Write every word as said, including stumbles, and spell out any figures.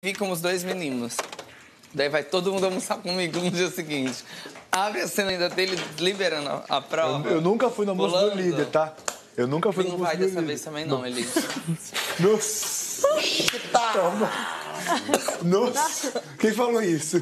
Vim com os dois meninos. Daí vai todo mundo almoçar comigo no dia seguinte. Abre a cena ainda dele liberando a prova. Eu, eu nunca fui no almoço do líder, tá? Eu nunca fui no almoço do líder. Não vai dessa vez também não, Eliezer. Nossa! Nossa! Quem falou isso?